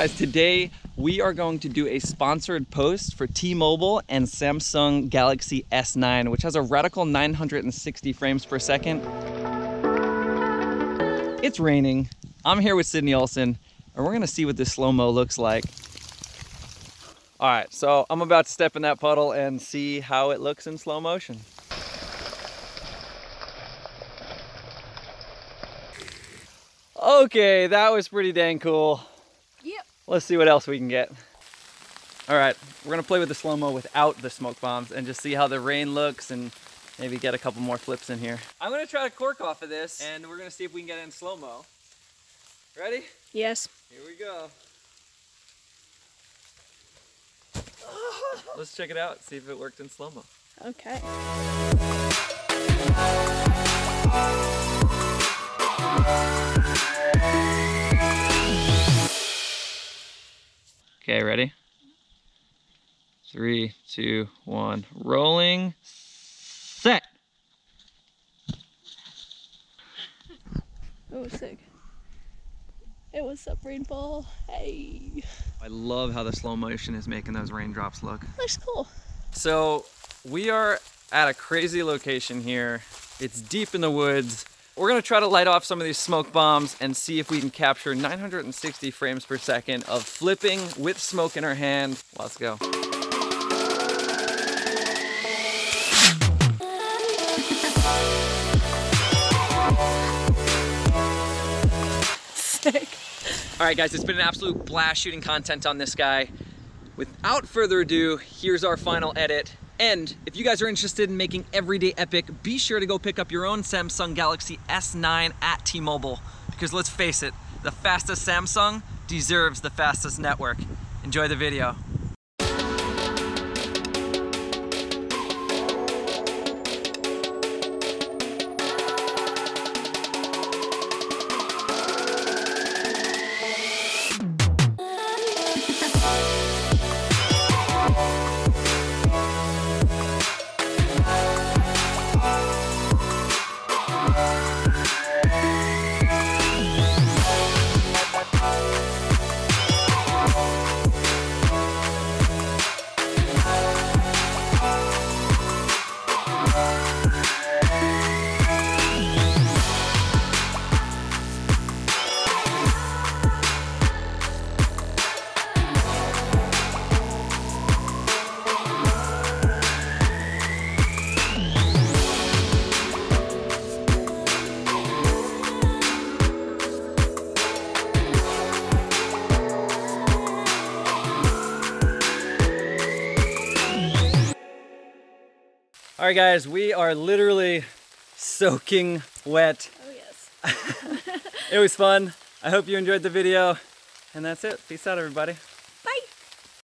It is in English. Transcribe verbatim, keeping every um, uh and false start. guys, today we are going to do a sponsored post for T-Mobile and Samsung Galaxy S nine, which has a reticle nine hundred sixty frames per second. It's raining. I'm here with Sydney Olson, and we're gonna see what this slow-mo looks like. All right, so I'm about to step in that puddle and see how it looks in slow motion. Okay, that was pretty dang cool. Yep. Let's see what else we can get. All right, we're gonna play with the slow-mo without the smoke bombs and just see how the rain looks and maybe get a couple more flips in here. I'm gonna try to cork off of this and we're gonna see if we can get it in slow-mo. Ready? Yes. Here we go. Let's check it out, see if it worked in slow-mo. Okay. Okay, ready? Three, two, one, rolling, set! Oh, sick. It was up rainfall, hey! I love how the slow motion is making those raindrops look. Looks cool. So, we are at a crazy location here. It's deep in the woods. We're gonna try to light off some of these smoke bombs and see if we can capture nine hundred sixty frames per second of flipping with smoke in our hand. Let's go. Sick. All right guys, it's been an absolute blast shooting content on this guy. Without further ado, here's our final edit. And if you guys are interested in making everyday epic, be sure to go pick up your own Samsung Galaxy S nine at T-Mobile, because let's face it, the fastest Samsung deserves the fastest network. Enjoy the video. All right guys, we are literally soaking wet. Oh yes. It was fun. I hope you enjoyed the video. And that's it. Peace out everybody.